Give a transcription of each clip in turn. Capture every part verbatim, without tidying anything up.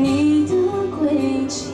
你的轨迹。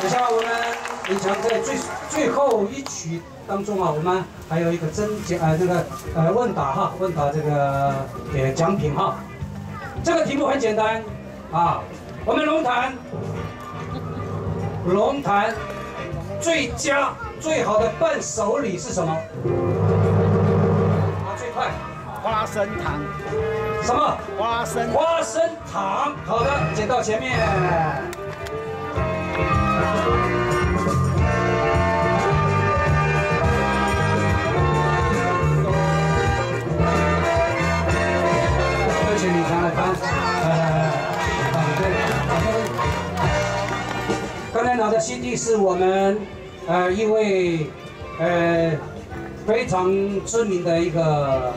等下我们平常在最最后一曲当中啊，我们还有一个征奖呃这个呃问答哈，问答这个给奖品哈。这个题目很简单啊，我们龙潭龙潭最佳最好的伴手礼是什么？啊，最快花生糖。什么？花生花生糖。好的，剪到前面。 刚才拿的 C D 是我们呃一位呃非常知名的一个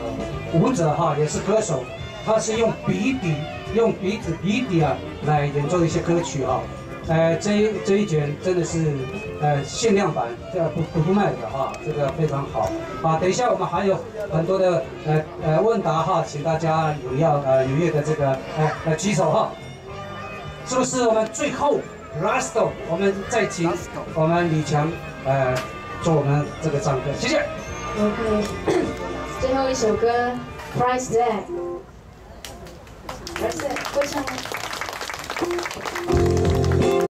舞者哈，也是歌手，他是用鼻底用鼻子鼻底啊来演奏一些歌曲啊。 呃，这一这一卷真的是呃限量版，这不不不卖的哈，这个非常好啊。等一下我们还有很多的呃呃问答哈，请大家有要呃踊跃的这个呃呃举手哈。是不是我们最后 last 我们再请我们李强呃做我们这个唱歌，谢谢。OK， 最后一首歌 Price Tag， Price Tag 会唱吗？